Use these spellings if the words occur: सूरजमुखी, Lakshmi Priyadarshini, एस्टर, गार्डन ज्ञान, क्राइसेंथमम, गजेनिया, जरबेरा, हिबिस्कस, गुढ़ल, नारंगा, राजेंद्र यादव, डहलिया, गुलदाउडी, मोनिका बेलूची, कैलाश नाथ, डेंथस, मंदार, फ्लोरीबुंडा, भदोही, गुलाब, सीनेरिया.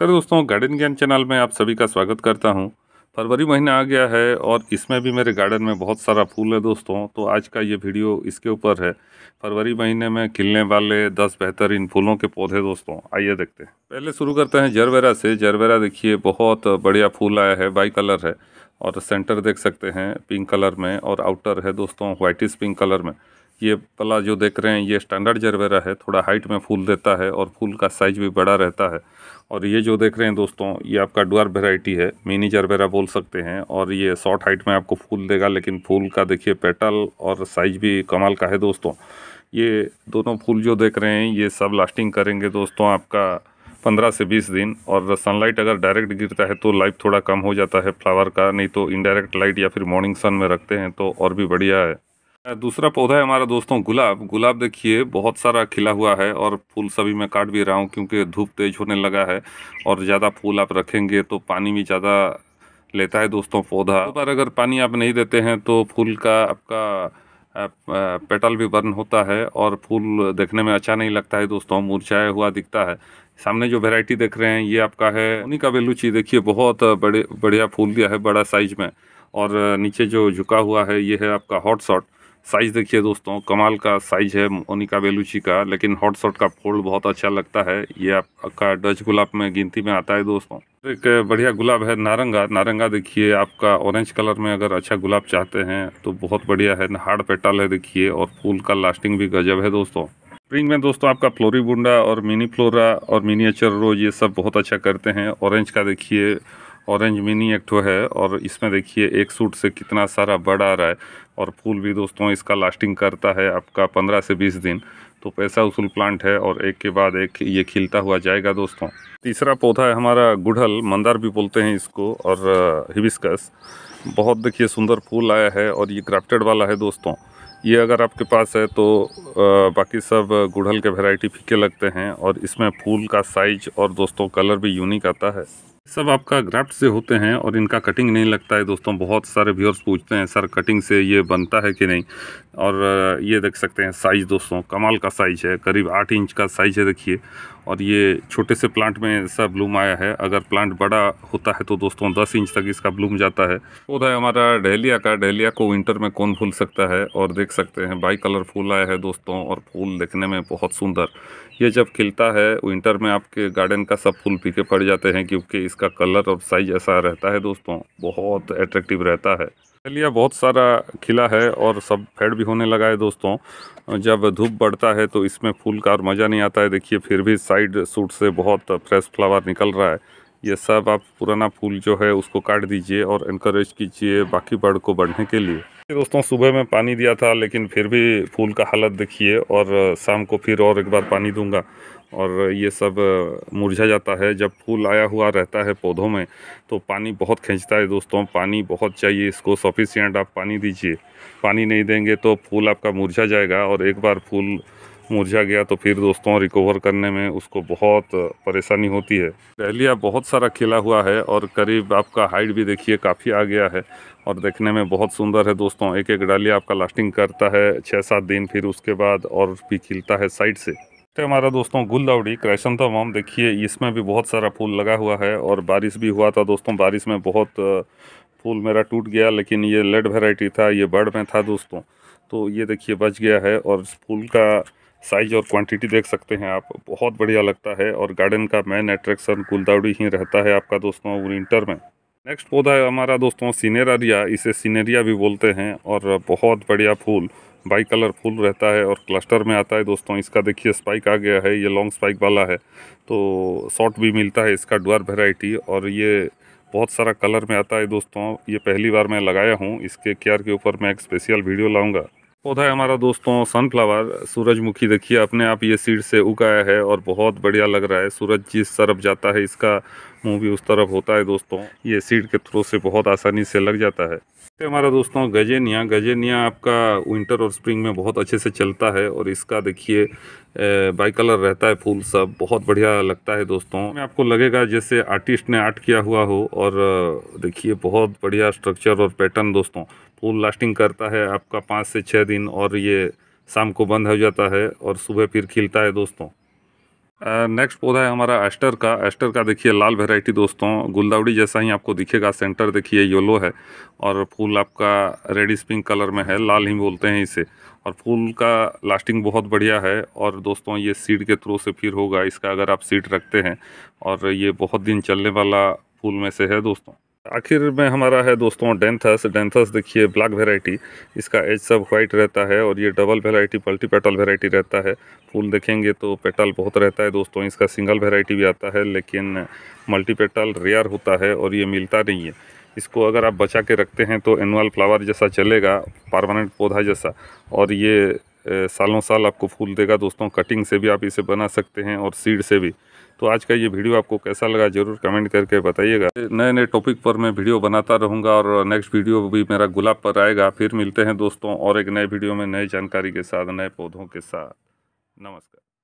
नमस्कार दोस्तों, गार्डन ज्ञान चैनल में आप सभी का स्वागत करता हूं। फरवरी महीना आ गया है और इसमें भी मेरे गार्डन में बहुत सारा फूल है दोस्तों। तो आज का ये वीडियो इसके ऊपर है, फरवरी महीने में खिलने वाले 10 बेहतरीन फूलों के पौधे दोस्तों। आइए देखते हैं। पहले शुरू करते हैं जरबेरा से। जरबेरा देखिए बहुत बढ़िया फूल आया है, बाई कलर है और सेंटर देख सकते हैं पिंक कलर में और आउटर है दोस्तों व्हाइटिश पिंक कलर में। ये पला जो देख रहे हैं ये स्टैंडर्ड जरबेरा है, थोड़ा हाइट में फूल देता है और फूल का साइज भी बड़ा रहता है। और ये जो देख रहे हैं दोस्तों ये आपका ड्वार्फ वैरायटी है, मिनी जरबेरा बोल सकते हैं। और ये शॉर्ट हाइट में आपको फूल देगा, लेकिन फूल का देखिए पेटल और साइज भी कमाल का है दोस्तों। ये दोनों फूल जो देख रहे हैं ये सब लास्टिंग करेंगे दोस्तों आपका 15 से 20 दिन। और सनलाइट अगर डायरेक्ट गिरता है तो लाइफ थोड़ा कम हो जाता है फ्लावर का, नहीं तो इनडायरेक्ट लाइट या फिर मॉर्निंग सन में रखते हैं तो और भी बढ़िया है। दूसरा पौधा है हमारा दोस्तों गुलाब। गुलाब देखिए बहुत सारा खिला हुआ है और फूल सभी मैं काट भी रहा हूँ क्योंकि धूप तेज होने लगा है और ज़्यादा फूल आप रखेंगे तो पानी भी ज़्यादा लेता है दोस्तों पौधा। एक बार अगर पानी आप नहीं देते हैं तो फूल का आपका पेटल भी बर्न होता है और फूल देखने में अच्छा नहीं लगता है दोस्तों, मुरझाया हुआ दिखता है। सामने जो वैरायटी देख रहे हैं ये आपका है मोनिका बेलूची। देखिए बहुत बढ़िया फूल दिया है, बड़ा साइज में। और नीचे जो झुका हुआ है ये है आपका हॉट शॉट। साइज़ देखिए दोस्तों कमाल का साइज़ है मोनिका बेलूची का, लेकिन हॉट शॉट का फोल्ड बहुत अच्छा लगता है। ये आपका डच गुलाब में गिनती में आता है दोस्तों। एक बढ़िया गुलाब है नारंगा। नारंगा देखिए आपका ऑरेंज कलर में, अगर अच्छा गुलाब चाहते हैं तो बहुत बढ़िया है। हार्ड पेटल है देखिए और फूल का लास्टिंग भी गजब है दोस्तों। स्प्रिंग में दोस्तों आपका फ्लोरीबुंडा और मिनी फ्लोरा और मिनिएचर रोज ये सब बहुत अच्छा करते हैं। ऑरेंज का देखिए ऑरेंज मिनी एक ठो है और इसमें देखिए एक सूट से कितना सारा बड़ आ रहा है और फूल भी दोस्तों इसका लास्टिंग करता है आपका 15 से 20 दिन। तो पैसा उसूल प्लांट है और एक के बाद एक ये खिलता हुआ जाएगा दोस्तों। तीसरा पौधा है हमारा गुढ़ल, मंदार भी बोलते हैं इसको, और हिबिस्कस। बहुत देखिए सुंदर फूल आया है और ये ग्राफ्टेड वाला है दोस्तों। ये अगर आपके पास है तो बाकी सब गुढ़ल के वैरायटी फीके लगते हैं और इसमें फूल का साइज और दोस्तों कलर भी यूनिक आता है। सब आपका ग्राफ्ट से होते हैं और इनका कटिंग नहीं लगता है दोस्तों। बहुत सारे व्यूअर्स पूछते हैं सर कटिंग से ये बनता है कि नहीं। और ये देख सकते हैं साइज़ दोस्तों, कमाल का साइज़ है, करीब 8 इंच का साइज़ है देखिए। और ये छोटे से प्लांट में सब ब्लूम आया है, अगर प्लांट बड़ा होता है तो दोस्तों 10 इंच तक इसका ब्लूम जाता है। पौधा है हमारा डहलिया का। डहलिया को विंटर में कौन भूल सकता है। और देख सकते हैं बाई कलर फूल आया है दोस्तों और फूल देखने में बहुत सुंदर। ये जब खिलता है विंटर में आपके गार्डन का सब फूल फीके पड़ जाते हैं क्योंकि इसका कलर और साइज ऐसा रहता है दोस्तों, बहुत अट्रैक्टिव रहता है। डहलिया बहुत सारा खिला है और सब फेड भी होने लगा है दोस्तों। जब धूप बढ़ता है तो इसमें फूल का और मज़ा नहीं आता है। देखिए फिर भी साइड सूट से बहुत फ्रेश फ्लावर निकल रहा है। ये सब आप पुराना फूल जो है उसको काट दीजिए और एनकरेज कीजिए बाकी बर्ड को बढ़ने के लिए। दोस्तों सुबह में पानी दिया था लेकिन फिर भी फूल का हालत देखिए और शाम को फिर और एक बार पानी दूंगा और ये सब मुरझा जाता है। जब फूल आया हुआ रहता है पौधों में तो पानी बहुत खींचता है दोस्तों, पानी बहुत चाहिए इसको, सफिशिएंट आप पानी दीजिए। पानी नहीं देंगे तो फूल आपका मुरझा जाएगा और एक बार फूल मुरझा गया तो फिर दोस्तों रिकवर करने में उसको बहुत परेशानी होती है। डहलिया बहुत सारा खिला हुआ है और करीब आपका हाइट भी देखिए काफ़ी आ गया है और देखने में बहुत सुंदर है दोस्तों। एक एक डहलिया आपका लास्टिंग करता है 6-7 दिन, फिर उसके बाद और भी खिलता है साइड से। हमारा दोस्तों गुलदाउडी क्राइसेंथमम। देखिए इसमें भी बहुत सारा फूल लगा हुआ है और बारिश भी हुआ था दोस्तों। बारिश में बहुत फूल मेरा टूट गया, लेकिन ये लेट वैरायटी था, ये बड़ में था दोस्तों, तो ये देखिए बच गया है। और फूल का साइज और क्वांटिटी देख सकते हैं आप, बहुत बढ़िया लगता है। और गार्डन का मेन अट्रैक्शन गुलदाउडी ही रहता है आपका दोस्तों विंटर में। नेक्स्ट पौधा है हमारा दोस्तों सीनेरिया। इसे सीनेरिया भी बोलते हैं और बहुत बढ़िया फूल, बाई कलर फूल रहता है और क्लस्टर में आता है दोस्तों। इसका देखिए स्पाइक आ गया है, ये लॉन्ग स्पाइक वाला है तो शॉर्ट भी मिलता है इसका ड्वार्फ वैरायटी। और ये बहुत सारा कलर में आता है दोस्तों। ये पहली बार मैं लगाया हूँ, इसके केयर के ऊपर मैं एक स्पेशल वीडियो लाऊँगा। पौधा है हमारा दोस्तों सनफ्लावर, सूरजमुखी। देखिए अपने आप ये सीड से उगाया है और बहुत बढ़िया लग रहा है। सूरज जिस तरफ जाता है इसका मुँह भी उस तरफ होता है दोस्तों, ये सीड के थ्रू से बहुत आसानी से लग जाता है। हमारा दोस्तों गजेनिया। गजेनिया आपका विंटर और स्प्रिंग में बहुत अच्छे से चलता है और इसका देखिए बाई कलर रहता है, फूल सब बहुत बढ़िया लगता है दोस्तों। में आपको लगेगा जैसे आर्टिस्ट ने आर्ट किया हुआ हो और देखिए बहुत बढ़िया स्ट्रक्चर और पैटर्न दोस्तों। फूल लास्टिंग करता है आपका 5 से 6 दिन और ये शाम को बंद हो जाता है और सुबह फिर खिलता है दोस्तों। नेक्स्ट पौधा है हमारा एस्टर का देखिए लाल वेराइटी दोस्तों, गुलदाउडी जैसा ही आपको दिखेगा। सेंटर देखिए येलो है और फूल आपका रेडिश पिंक कलर में है, लाल ही बोलते हैं इसे। और फूल का लास्टिंग बहुत बढ़िया है। और दोस्तों ये सीड के थ्रू से फिर होगा इसका, अगर आप सीड रखते हैं, और ये बहुत दिन चलने वाला फूल में से है दोस्तों। आखिर में हमारा है दोस्तों डेंथस देखिए ब्लैक वेराइटी, इसका एज सब वाइट रहता है और ये double variety multi petal variety रहता है। फूल देखेंगे तो पेटल बहुत रहता है दोस्तों, इसका सिंगल वेराइटी भी आता है लेकिन मल्टी पेटल रेयर होता है और ये मिलता नहीं है। इसको अगर आप बचा के रखते हैं तो एनुअल फ्लावर जैसा चलेगा, परमानेंट पौधा जैसा, और ये सालों साल आपको फूल देगा दोस्तों। कटिंग से भी आप इसे बना सकते हैं और सीड से भी। तो आज का ये वीडियो आपको कैसा लगा ज़रूर कमेंट करके बताइएगा। नए नए टॉपिक पर मैं वीडियो बनाता रहूँगा और नेक्स्ट वीडियो भी मेरा गुलाब पर आएगा। फिर मिलते हैं दोस्तों और एक नए वीडियो में नई जानकारी के साथ, नए पौधों के साथ। नमस्कार।